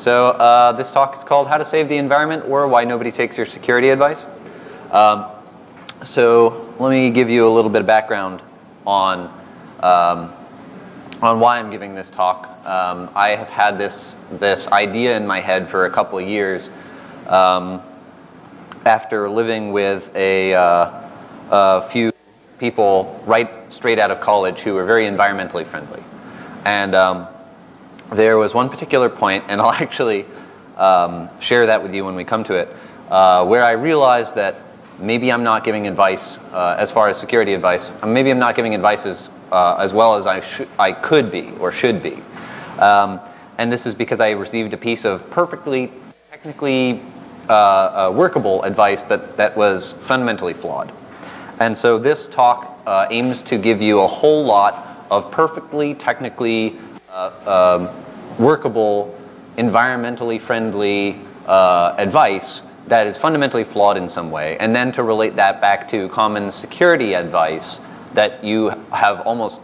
So this talk is called How to Save the Environment or Why Nobody Takes Your Security Advice. So let me give you a little bit of background on why I'm giving this talk. I have had this idea in my head for a couple of years after living with a few people right straight out of college who were very environmentally friendly. And there was one particular point, and I'll actually share that with you when we come to it, where I realized that maybe I'm not giving advice as far as security advice. Maybe I'm not giving advice as well as I could be or should be. And this is because I received a piece of perfectly, technically workable advice, but that was fundamentally flawed. And so this talk aims to give you a whole lot of perfectly, technically workable, environmentally friendly advice that is fundamentally flawed in some way, and then to relate that back to common security advice that you have almost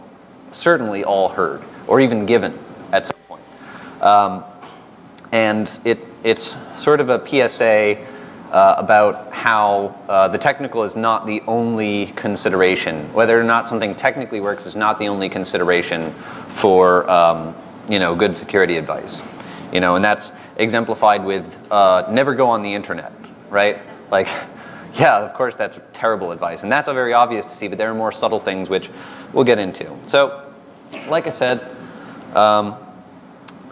certainly all heard or even given at some point. And it's sort of a PSA about how the technical is not the only consideration. Whether or not something technically works is not the only consideration for good security advice. And that's exemplified with never go on the internet, right? Like, yeah, of course that's terrible advice, and that's very obvious to see, but there are more subtle things which we'll get into. So, like I said,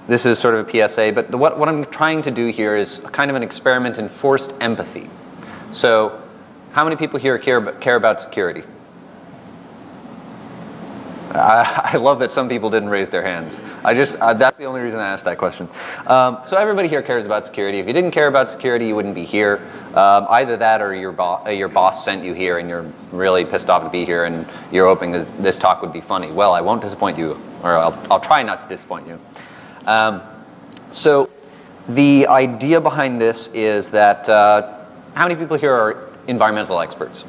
this is sort of a PSA, but what I'm trying to do here is kind of an experiment in forced empathy. So, how many people here care about security? I love that some people didn't raise their hands. That's the only reason I asked that question. So everybody here cares about security. If you didn't care about security, you wouldn't be here. Either that or your boss sent you here and you're really pissed off to be here and you're hoping that this talk would be funny. Well, I won't disappoint you, or I'll try not to disappoint you. So the idea behind this is that how many people here are environmental experts?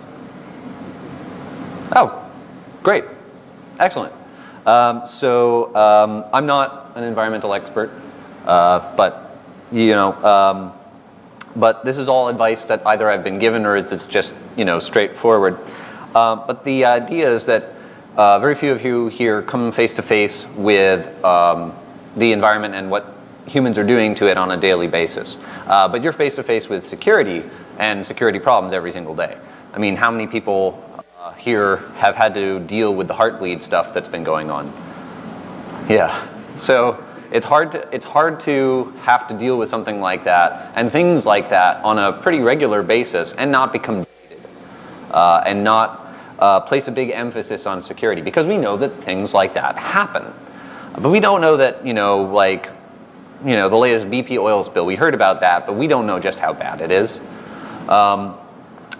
Oh, great. Excellent. I'm not an environmental expert, but this is all advice that either I've been given or it's just, straightforward. But the idea is that very few of you here come face to face with the environment and what humans are doing to it on a daily basis. But you're face to face with security and security problems every single day. I mean, how many people here have had to deal with the Heartbleed stuff that's been going on? Yeah, so it's hard to have to deal with something like that and things like that on a pretty regular basis and not become jaded and not place a big emphasis on security, because we know that things like that happen, but we don't know that the latest BP oil spill. We heard about that, but we don't know just how bad it is.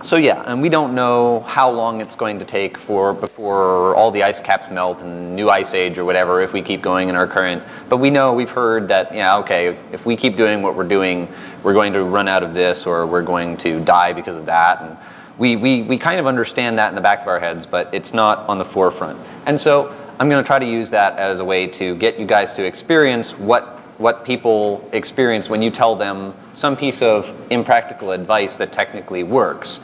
So yeah, and we don't know how long it's going to take before all the ice caps melt and new ice age or whatever if we keep going in our current. But we know, we've heard that, yeah, okay, if we keep doing what we're doing, we're going to run out of this or we're going to die because of that. And we kind of understand that in the back of our heads, but it's not on the forefront. And so I'm going to try to use that as a way to get you guys to experience what people experience when you tell them some piece of impractical advice that technically works,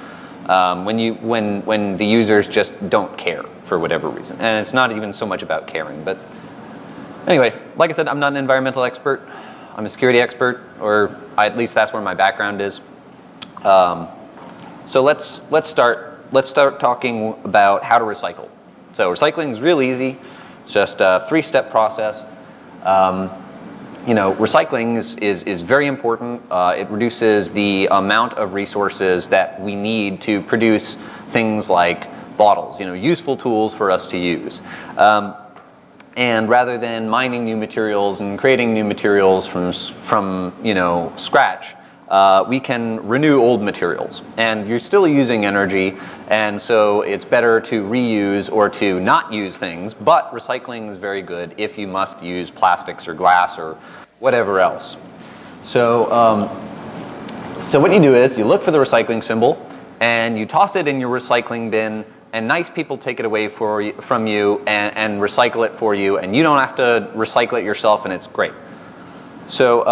when the users just don't care for whatever reason. And it's not even so much about caring, but anyway, like I said, I'm not an environmental expert. I'm a security expert, or at least that's where my background is. So let's start talking about how to recycle. So recycling is real easy. It's just a three-step process. Recycling is very important. It reduces the amount of resources that we need to produce things like bottles, useful tools for us to use. And rather than mining new materials and creating new materials from scratch, we can renew old materials. And you're still using energy, and so it's better to reuse or to not use things, but recycling is very good if you must use plastics or glass or whatever else. So, so what you do is you look for the recycling symbol and you toss it in your recycling bin, and nice people take it away from you and recycle it for you, and you don't have to recycle it yourself, and it's great. So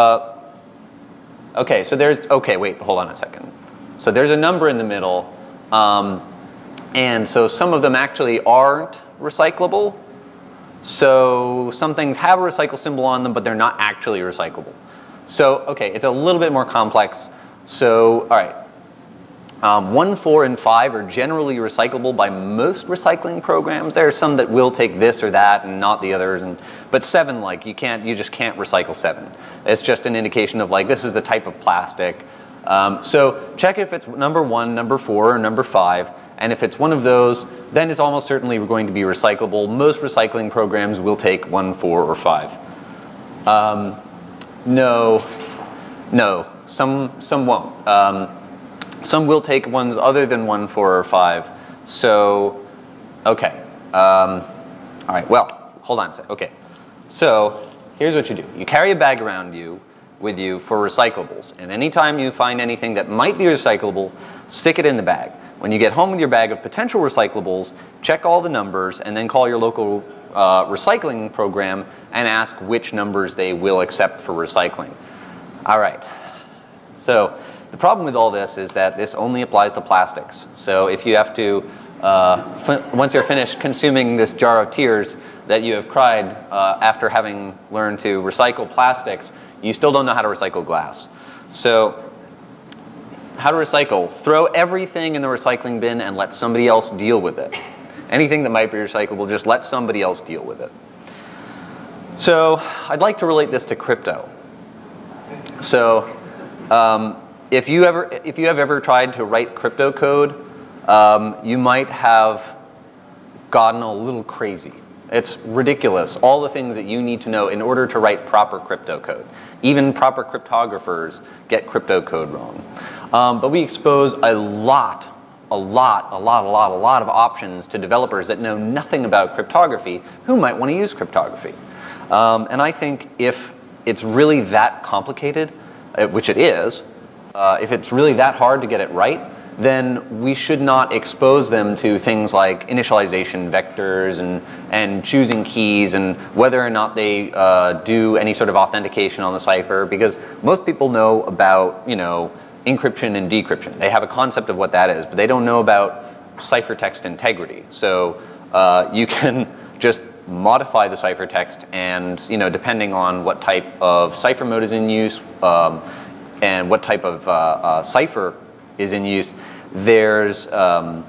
Okay, so there's, okay, wait, hold on a second. So there's a number in the middle, and so some of them actually aren't recyclable. So some things have a recycle symbol on them, but they're not actually recyclable. So, okay, it's a little bit more complex. So, all right, 1, 4, and 5 are generally recyclable by most recycling programs. There are some that will take this or that and not the others, and, but 7, like, you can't, you just can't recycle 7. It's just an indication of, like, this is the type of plastic. So check if it's number 1, number 4, or number 5, and if it's one of those, then it's almost certainly going to be recyclable. Most recycling programs will take 1, 4, or 5. No, some won't. Some will take ones other than 1, 4, or 5. So, okay. All right, well, hold on a sec, okay. So, here's what you do. You carry a bag around you, with you for recyclables, and anytime you find anything that might be recyclable, stick it in the bag. When you get home with your bag of potential recyclables, check all the numbers and then call your local recycling program and ask which numbers they will accept for recycling. All right, so the problem with all this is that this only applies to plastics. So if you have to, once you're finished consuming this jar of tears that you have cried after having learned to recycle plastics, you still don't know how to recycle glass. So, how to recycle? Throw everything in the recycling bin and let somebody else deal with it. Anything that might be recyclable, just let somebody else deal with it. So, I'd like to relate this to crypto. So, if you have ever tried to write crypto code, you might have gotten a little crazy. It's ridiculous, all the things that you need to know in order to write proper crypto code. Even proper cryptographers get crypto code wrong. But we expose a lot of options to developers that know nothing about cryptography who might want to use cryptography. And I think if it's really that complicated, which it is, if it's really that hard to get it right, then we should not expose them to things like initialization vectors and choosing keys and whether or not they do any sort of authentication on the cipher, because most people know about, you know, encryption and decryption. They have a concept of what that is, but they don't know about ciphertext integrity. So you can just modify the ciphertext and, you know, depending on what type of cipher mode is in use and what type of cipher is in use, there's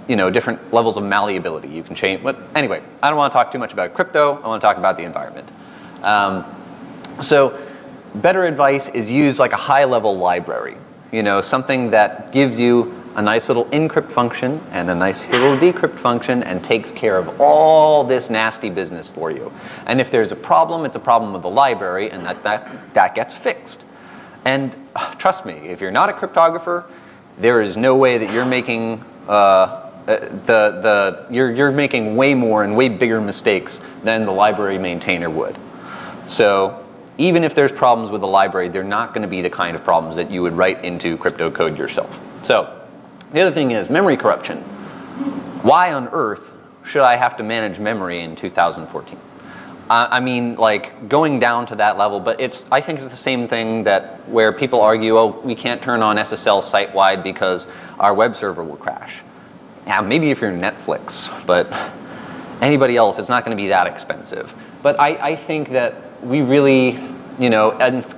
you know, different levels of malleability you can change. But anyway, I don't want to talk too much about crypto. I want to talk about the environment. So better advice is use like a high-level library, you know, something that gives you a nice little encrypt function and a nice little decrypt function and takes care of all this nasty business for you. And if there's a problem, it's a problem with the library, and that gets fixed. And trust me, if you're not a cryptographer, there is no way that you're making you're making way more and way bigger mistakes than the library maintainer would. So even if there's problems with the library, they're not going to be the kind of problems that you would write into crypto code yourself. So the other thing is memory corruption. Why on earth should I have to manage memory in 2014? I mean, like, going down to that level, but it's, I think it's the same thing that where people argue, oh, we can't turn on SSL site-wide because our web server will crash. Now, maybe if you're Netflix, but anybody else, it's not going to be that expensive. But I think that we really, you know,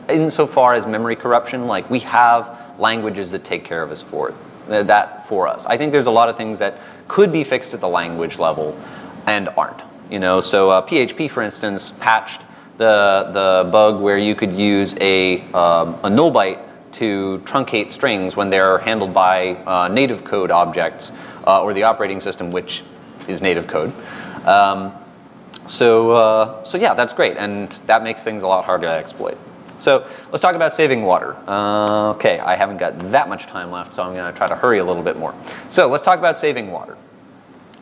insofar as memory corruption, like, we have languages that take care of us for it, that for us. I think there's a lot of things that could be fixed at the language level and aren't. You know, so PHP, for instance, patched the bug where you could use a null byte to truncate strings when they're handled by native code objects or the operating system, which is native code. So yeah, that's great, and that makes things a lot harder to exploit. So let's talk about saving water. Okay, I haven't got that much time left, so I'm going to try to hurry a little bit more. So let's talk about saving water.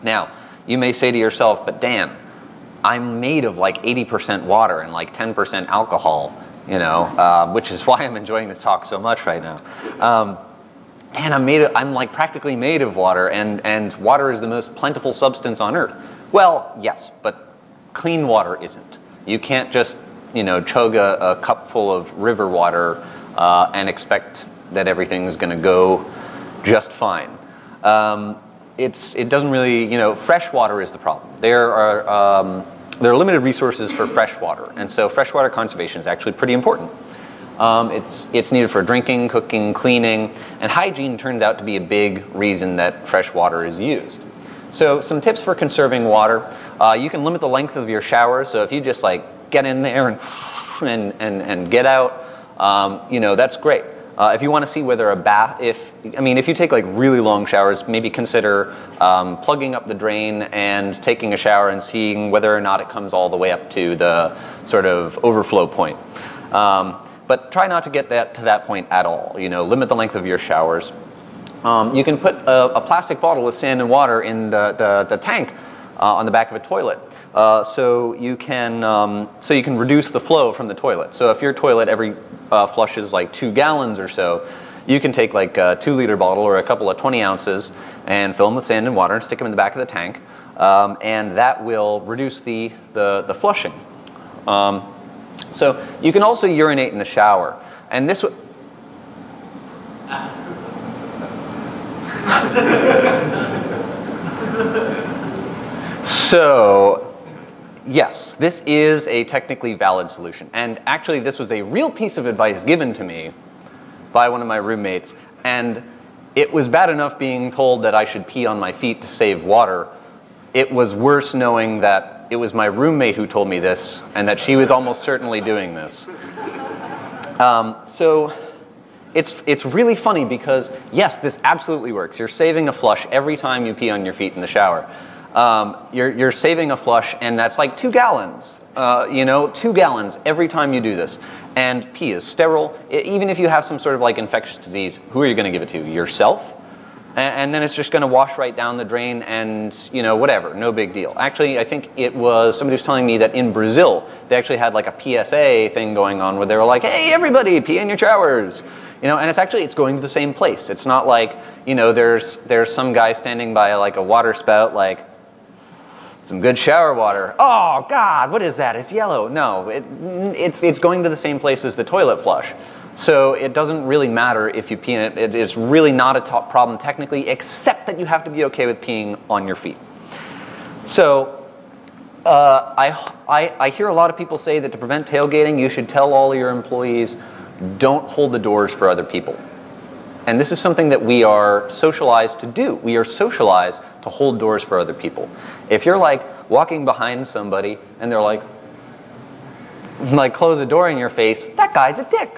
Now, you may say to yourself, but Dan, I'm made of like 80% water and like 10% alcohol, you know, which is why I'm enjoying this talk so much right now. And I'm like practically made of water, and water is the most plentiful substance on earth. Well, yes, but clean water isn't. You can't just, you know, chug a cup full of river water and expect that everything's going to go just fine. It doesn't really, fresh water is the problem. There are limited resources for fresh water, and so freshwater conservation is actually pretty important. It's needed for drinking, cooking, cleaning, and hygiene turns out to be a big reason that fresh water is used. So some tips for conserving water. You can limit the length of your showers, so if you just get in there and get out, that's great. If you want to see whether a bath, if you take really long showers, maybe consider plugging up the drain and taking a shower and seeing whether or not it comes all the way up to the sort of overflow point. But try not to get to that point at all. Limit the length of your showers. You can put a plastic bottle with sand and water in the tank on the back of a toilet. So you can reduce the flow from the toilet. So if your toilet every flush is 2 gallons or so, you can take a 2-liter bottle or a couple of 20 ounces and fill them with sand and water and stick them in the back of the tank, and that will reduce the flushing. So you can also urinate in the shower, and this So, yes, this is a technically valid solution. And actually, this was a real piece of advice given to me by one of my roommates. And it was bad enough being told that I should pee on my feet to save water. It was worse knowing that it was my roommate who told me this and that she was almost certainly doing this. So it's really funny because, yes, this absolutely works. You're saving a flush every time you pee on your feet in the shower. You're saving a flush, and that's 2 gallons, 2 gallons every time you do this. And pee is sterile. Even if you have some sort of infectious disease, who are you going to give it to? Yourself? And then it's just going to wash right down the drain and, whatever, no big deal. Actually, I think it was somebody was telling me that in Brazil, they actually had a PSA thing going on where they were hey, everybody, pee in your showers. And it's going to the same place. It's not there's some guy standing by a water spout, some good shower water. Oh God, what is that? It's yellow. No, it's going to the same place as the toilet flush. So it doesn't really matter if you pee in it. It's really not a top problem technically, except that you have to be okay with peeing on your feet. So I hear a lot of people say that to prevent tailgating, you should tell all your employees, don't hold the doors for other people. And this is something that we are socialized to do. We are socialized to hold doors for other people. If you're walking behind somebody and they're close a door in your face, that guy's a dick.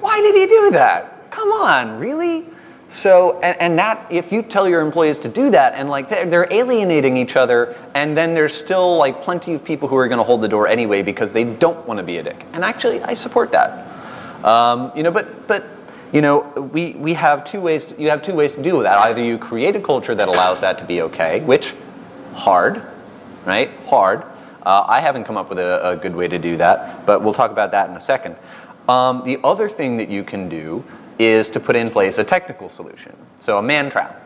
Why did he do that? Come on, really? So, and that, if you tell your employees to do that and they're alienating each other, and then there's still plenty of people who are gonna hold the door anyway because they don't wanna be a dick. And actually, I support that. We have two ways, you have two ways to deal with that. Either you create a culture that allows that to be okay, which, hard, right? Hard. I haven't come up with a good way to do that, but we'll talk about that in a second. The other thing that you can do is to put in place a technical solution. So a man trap.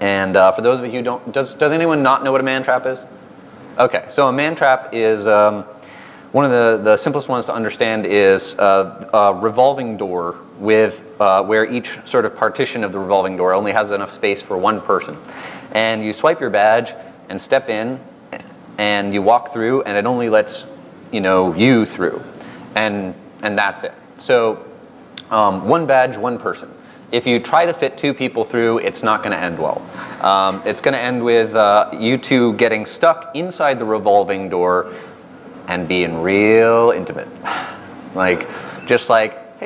And for those of you who don't, does anyone not know what a man trap is? Okay, so a man trap is, one of the simplest ones to understand is a revolving door with where each sort of partition of the revolving door only has enough space for one person. And you swipe your badge and step in and you walk through and it only lets you through. And that's it. So one badge, one person. If you try to fit two people through, it's not going to end well. It's going to end with you two getting stuck inside the revolving door and being real intimate. Hey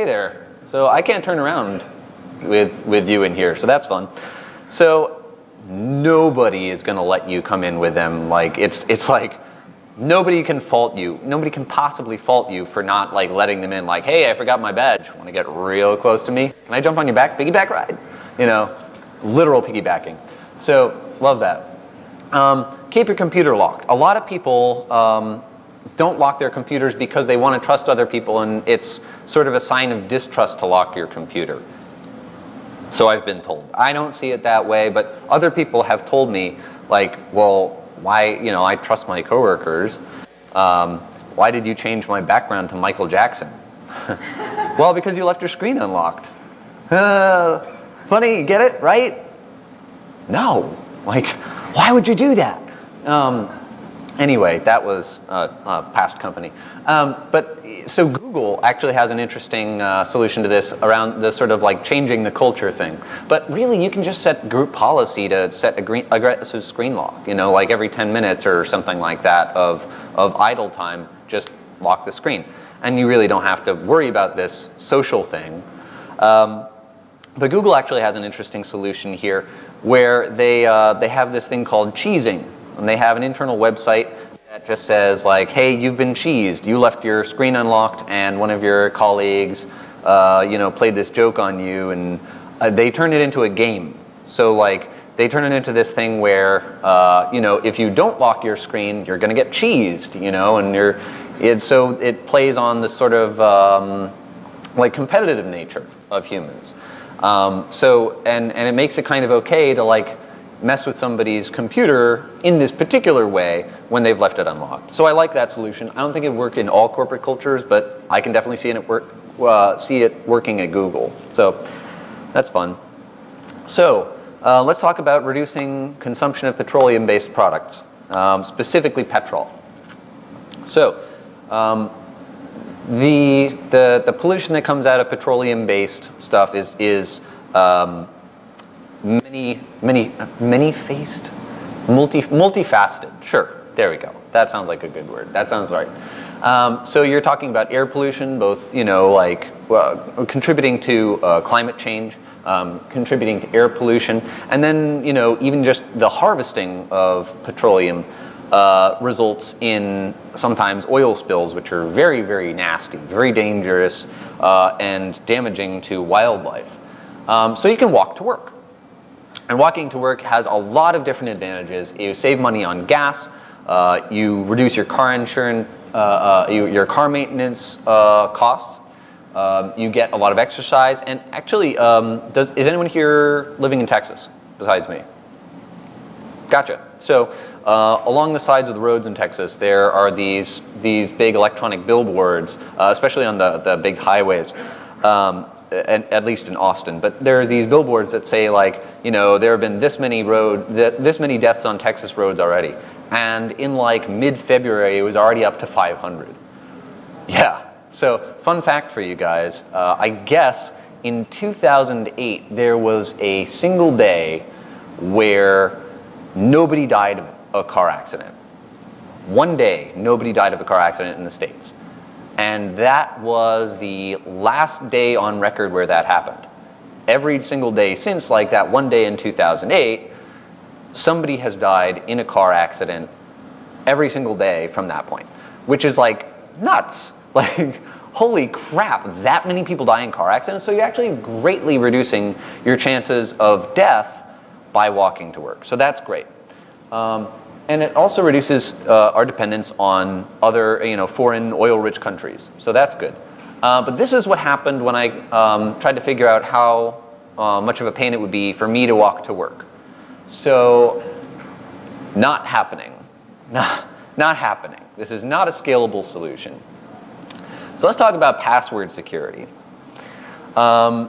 there, so I can't turn around with you in here, so that's fun. So nobody is gonna let you come in with them. Nobody can fault you. Nobody can possibly fault you for not letting them in. Hey, I forgot my badge. Wanna get real close to me? Can I jump on your back? Piggyback ride. Literal piggybacking. So love that. Keep your computer locked. A lot of people, don't lock their computers because they want to trust other people, and it's sort of a sign of distrust to lock your computer. So I've been told. I don't see it that way, but other people have told me, well, why, I trust my coworkers. Why did you change my background to Michael Jackson? Well, because you left your screen unlocked. Funny, get it, right? No, like, why would you do that? Anyway, that was past company. So Google actually has an interesting solution to this around the sort of like changing the culture thing. But really, you can just set group policy to set aggressive screen lock, you know, like every 10 minutes or something like that of idle time, just lock the screen. And you really don't have to worry about this social thing. But Google actually has an interesting solution here where they have this thing called cheesing. And they have an internal website that just says like, hey, you've been cheesed. You left your screen unlocked and one of your colleagues, you know, played this joke on you, and they turn it into a game. So like, they turn it into this thing where, you know, if you don't lock your screen, you're gonna get cheesed, you know, and you're, so it plays on the sort of like competitive nature of humans. And it makes it kind of okay to like, mess with somebody's computer in this particular way when they've left it unlocked. So I like that solution. I don't think it worked in all corporate cultures, but I can definitely see it work, see it working at Google. So that's fun. So let's talk about reducing consumption of petroleum-based products, specifically petrol. So the pollution that comes out of petroleum-based stuff is many-faced? Multifaceted, sure, there we go. That sounds like a good word, that sounds right. So you're talking about air pollution, both, you know, like contributing to climate change, contributing to air pollution, and then, you know, even just the harvesting of petroleum results in sometimes oil spills, which are very, very nasty, very dangerous, and damaging to wildlife. So you can walk to work. And walking to work has a lot of different advantages. You save money on gas, you reduce your car insurance, your car maintenance costs, you get a lot of exercise, and actually, is anyone here living in Texas besides me? Gotcha. So along the sides of the roads in Texas, there are these big electronic billboards, especially on the big highways. At least in Austin, but there are these billboards that say like, you know, there have been this many deaths on Texas roads already, and in like mid-February it was already up to 500. Yeah, so fun fact for you guys, I guess in 2008 there was a single day where nobody died of a car accident. One day nobody died of a car accident in the States. And that was the last day on record where that happened. Every single day since, like that one day in 2008, somebody has died in a car accident every single day from that point, which is like nuts. Like, holy crap, that many people die in car accidents. So you're actually greatly reducing your chances of death by walking to work. So that's great. And it also reduces our dependence on other, you know, foreign oil-rich countries. So that's good. But this is what happened when I tried to figure out how much of a pain it would be for me to walk to work. So, not happening. Not happening. This is not a scalable solution. So let's talk about password security. So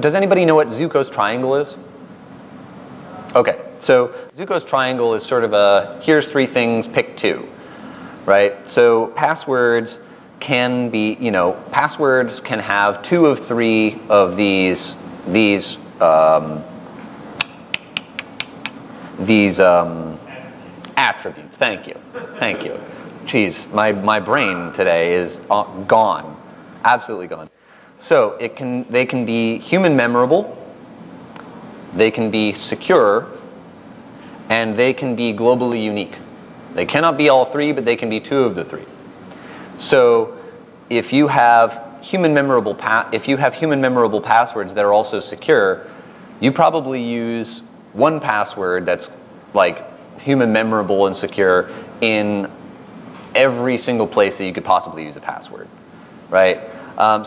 does anybody know what Zuko's triangle is? Okay. So Zuko's triangle is sort of a, here's three things, pick two, right? So passwords can be, you know, passwords can have two of three of these attributes. Thank you, thank you. Jeez, my brain today is gone, absolutely gone. So they can be human memorable, they can be secure, and they can be globally unique. They cannot be all three, but they can be two of the three. So if you have human memorable passwords that are also secure, you probably use one password that's like human memorable and secure in every single place that you could possibly use a password, right?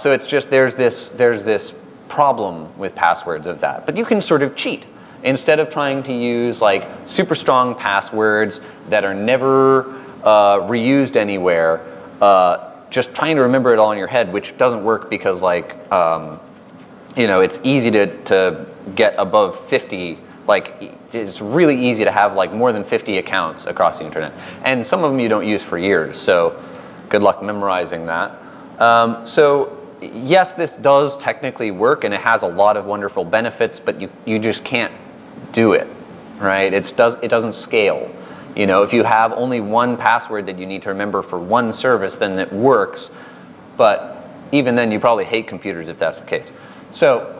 So it's just there's this problem with passwords of that, but you can sort of cheat. Instead of trying to use like super strong passwords that are never reused anywhere, just trying to remember it all in your head, which doesn't work because, like, you know, it's easy to get above 50. Like, it's really easy to have, like, more than 50 accounts across the internet. And some of them you don't use for years, so good luck memorizing that. So, yes, this does technically work, and it has a lot of wonderful benefits, but you just can't do it, right? It doesn't scale. You know, if you have only one password that you need to remember for one service, then it works. But even then, you probably hate computers if that's the case. So,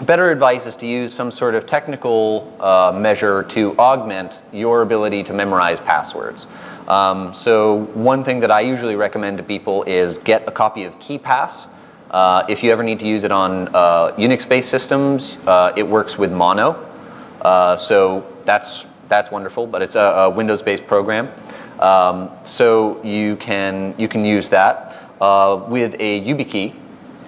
better advice is to use some sort of technical measure to augment your ability to memorize passwords. So one thing that I usually recommend to people is get a copy of KeePass. If you ever need to use it on Unix-based systems, it works with Mono. So that's wonderful, but it's a Windows-based program. So you can use that with a YubiKey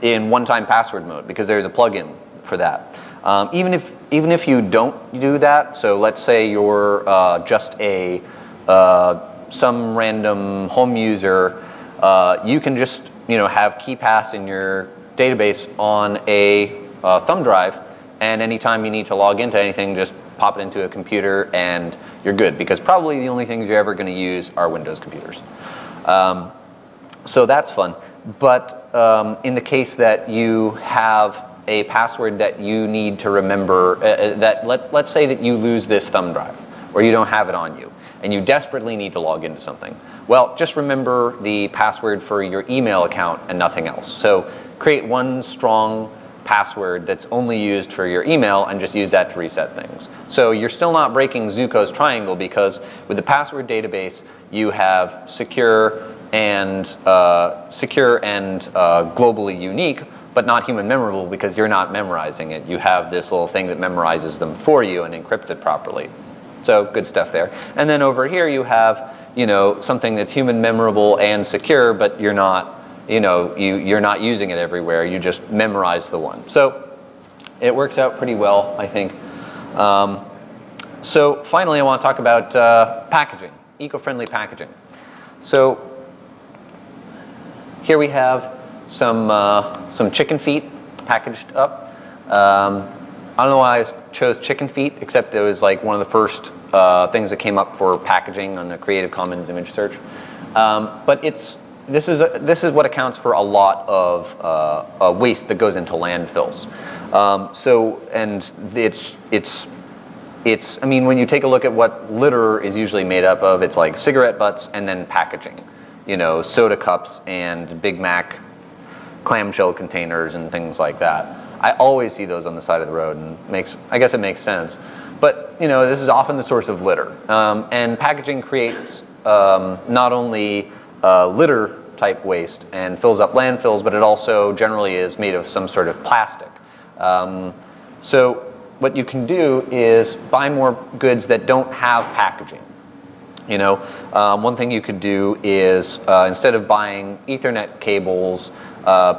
in one-time password mode, because there's a plugin for that. Even if you don't do that, so let's say you're just a some random home user, you can just, you know, have KeePass in your database on a thumb drive, and anytime you need to log into anything, just pop it into a computer and you're good, because probably the only things you're ever going to use are Windows computers. So that's fun. But in the case that you have a password that you need to remember, let's say that you lose this thumb drive, or you don't have it on you, and you desperately need to log into something. Well, just remember the password for your email account and nothing else. So create one strong password that's only used for your email and just use that to reset things. So you're still not breaking Zuko's triangle, because with the password database, you have secure and globally unique, but not human memorable, because you're not memorizing it. You have this little thing that memorizes them for you and encrypts it properly. So good stuff there. And then over here you have, you know, something that's human memorable and secure, but you're not, you know, you're not using it everywhere. You just memorize the one. So it works out pretty well, I think. So finally, I want to talk about packaging, eco-friendly packaging. So here we have some chicken feet packaged up. I don't know why I chose chicken feet, except it was like one of the first things that came up for packaging on the Creative Commons image search. But this is what accounts for a lot of waste that goes into landfills. So, and I mean, when you take a look at what litter is usually made up of, it's like cigarette butts and then packaging, you know, soda cups and Big Mac clamshell containers and things like that. I always see those on the side of the road, and I guess it makes sense. But, you know, this is often the source of litter. And packaging creates not only litter type waste and fills up landfills, but it also generally is made of some sort of plastic. So what you can do is buy more goods that don't have packaging. You know, one thing you could do is instead of buying Ethernet cables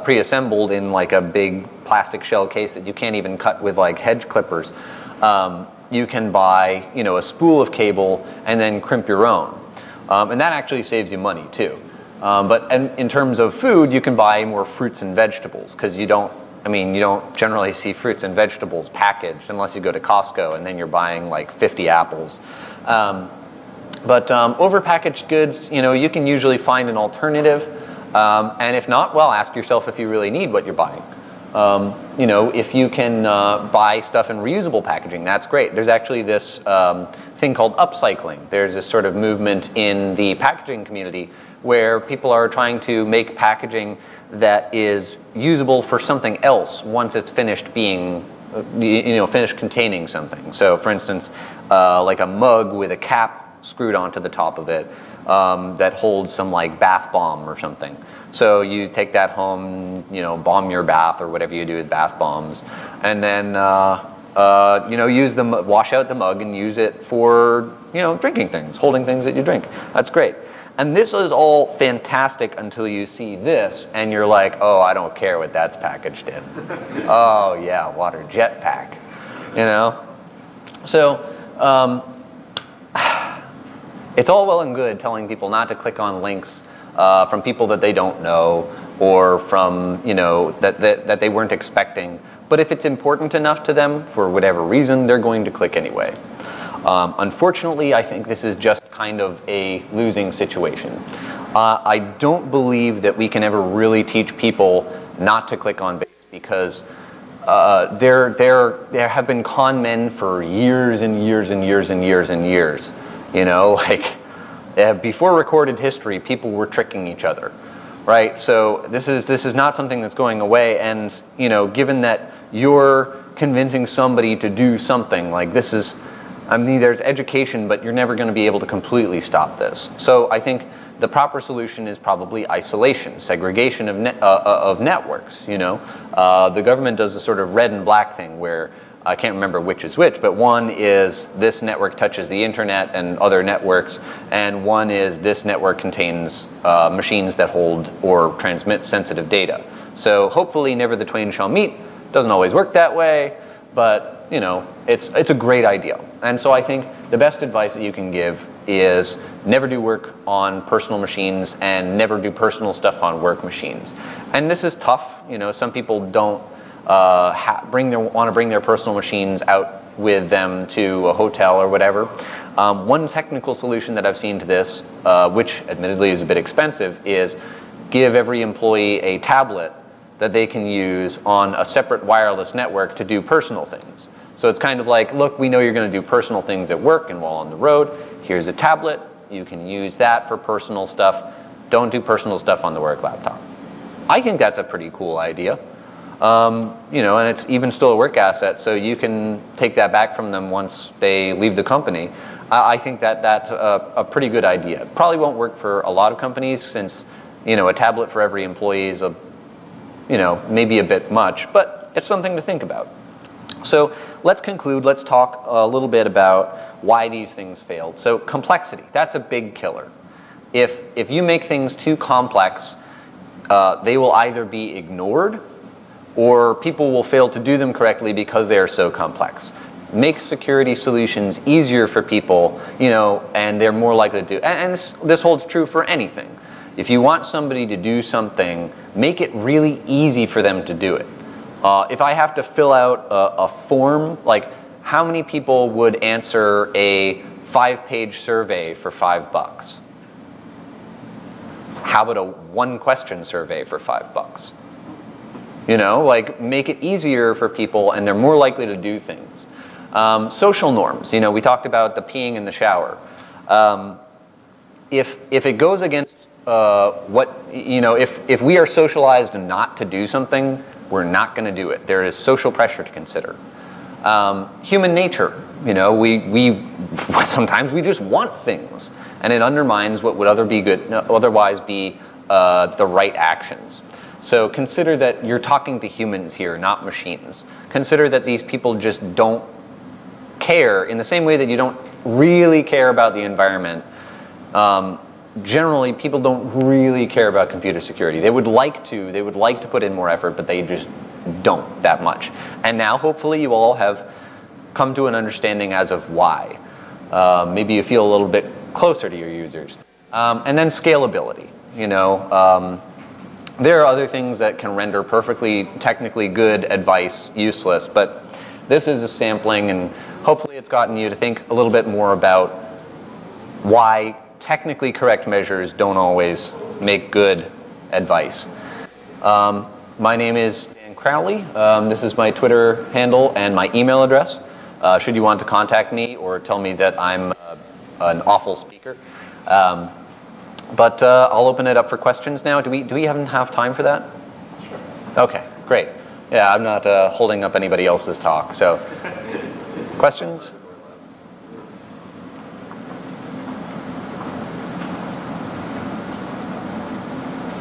pre-assembled in like a big plastic shell case that you can't even cut with like hedge clippers, you can buy, you know, a spool of cable and then crimp your own. And that actually saves you money too. But in terms of food, you can buy more fruits and vegetables, because you don't generally see fruits and vegetables packaged unless you go to Costco, and then you're buying like 50 apples. But overpackaged goods, you know, you can usually find an alternative. And if not, well, ask yourself if you really need what you're buying. You know, if you can buy stuff in reusable packaging, that's great. There's actually this thing called upcycling. There's this sort of movement in the packaging community where people are trying to make packaging that is usable for something else once it's finished being, you know, finished containing something. So, for instance, like a mug with a cap screwed onto the top of it that holds some like bath bomb or something. So you take that home, you know, bomb your bath or whatever you do with bath bombs, and then you know, wash out the mug and use it for, you know, drinking things, holding things that you drink. That's great. And this is all fantastic until you see this and you're like, oh, I don't care what that's packaged in. Oh yeah, water jet pack, you know. So it's all well and good telling people not to click on links from people that they don't know, or from, you know, that they weren't expecting. But if it's important enough to them, for whatever reason, they're going to click anyway. Unfortunately, I think this is just kind of a losing situation. I don't believe that we can ever really teach people not to click on bait, because there have been con men for years and years and years and years and years. You know, like, before recorded history, people were tricking each other, right? So this is not something that's going away. And, you know, given that you're convincing somebody to do something, like, this is, I mean, there's education, but you're never going to be able to completely stop this. So I think the proper solution is probably isolation, segregation of networks. You know, the government does a sort of red and black thing where, I can't remember which is which, but one is this network touches the internet and other networks, and one is this network contains machines that hold or transmit sensitive data. So hopefully never the twain shall meet. Doesn't always work that way, but, you know, it's a great idea. And so I think the best advice that you can give is never do work on personal machines and never do personal stuff on work machines. And this is tough. You know, some people don't want to bring their personal machines out with them to a hotel or whatever. One technical solution that I've seen to this, which admittedly is a bit expensive, is give every employee a tablet that they can use on a separate wireless network to do personal things. So it's kind of like, look, we know you're going to do personal things at work and while on the road. Here's a tablet. You can use that for personal stuff. Don't do personal stuff on the work laptop. I think that's a pretty cool idea. You know, and it's even still a work asset, so you can take that back from them once they leave the company. I think that that's a pretty good idea. Probably won't work for a lot of companies, since, you know, a tablet for every employee is, you know, maybe a bit much, but it's something to think about. So let's conclude. Let's talk a little bit about why these things failed. So complexity, that's a big killer. If you make things too complex, they will either be ignored, or people will fail to do them correctly because they are so complex. Make security solutions easier for people, you know, and they're more likely to do. And this holds true for anything. If you want somebody to do something, make it really easy for them to do it. If I have to fill out a form, like, how many people would answer a 5-page survey for $5? How about a 1-question survey for $5? You know, like, make it easier for people and they're more likely to do things. Social norms, you know, we talked about the peeing in the shower. If it goes against you know, if we are socialized not to do something, we're not going to do it. There is social pressure to consider. Human nature, you know, sometimes we just want things, and it undermines what would otherwise be the right actions. So consider that you're talking to humans here, not machines. Consider that these people just don't care in the same way that you don't really care about the environment. Generally, people don't really care about computer security. They would like to put in more effort, but they just don't that much. And now, hopefully, you all have come to an understanding as of why. Maybe you feel a little bit closer to your users. And then scalability, you know. There are other things that can render perfectly technically good advice useless, but this is a sampling, and hopefully it's gotten you to think a little bit more about why technically correct measures don't always make good advice. My name is Dan Crowley. This is my Twitter handle and my email address. Should you want to contact me or tell me that I'm an awful speaker. But I'll open it up for questions now. Do we even have time for that? Sure. Okay, great. Yeah, I'm not holding up anybody else's talk. So, questions?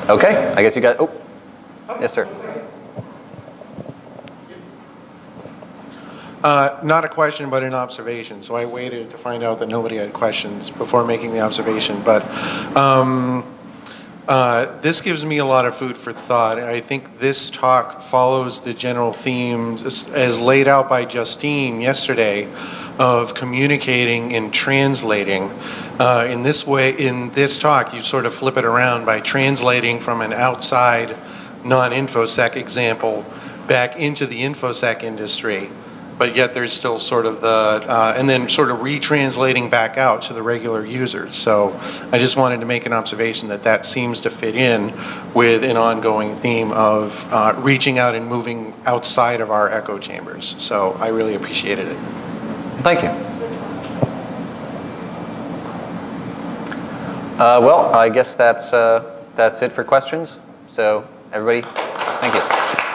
Okay, I guess you got. Oh, yes, sir. Not a question, but an observation. So I waited to find out that nobody had questions before making the observation. But this gives me a lot of food for thought. I think this talk follows the general theme as laid out by Justine yesterday of communicating and translating. In this way, in this talk, you sort of flip it around by translating from an outside non-InfoSec example back into the InfoSec industry, but yet there's still sort of the, and then sort of retranslating back out to the regular users. So I just wanted to make an observation that that seems to fit in with an ongoing theme of reaching out and moving outside of our echo chambers. So I really appreciated it. Thank you. Well, I guess that's it for questions. So everybody, thank you.